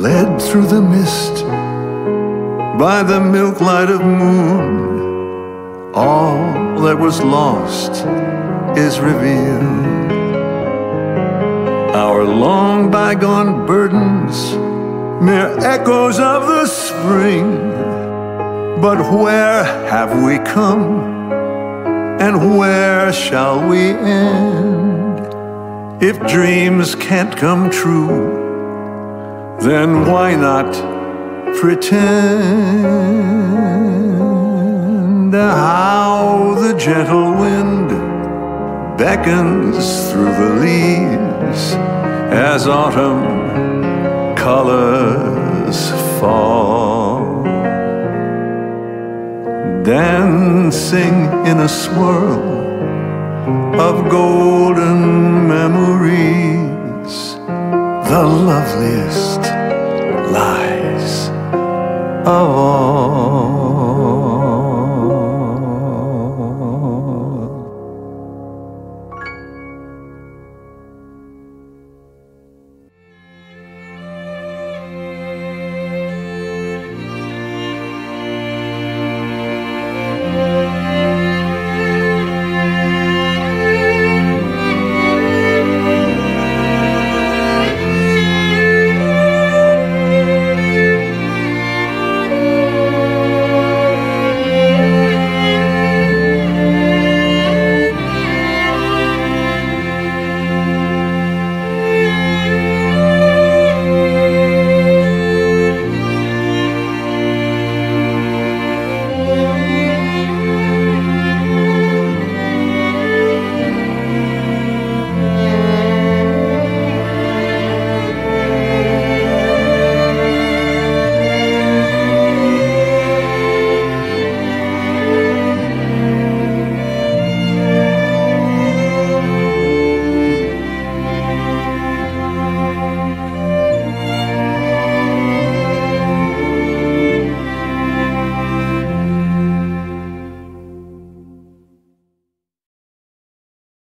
led through the mist by the milk light of moon. All that was lost is revealed. Our long bygone burdens, mere echoes of the spring. But where have we come, and where shall we end? If dreams can't come true, then why not pretend? How the gentle wind beckons through the leaves as autumn colors fall, dancing in a swirl of golden memories, the loveliest lies of all.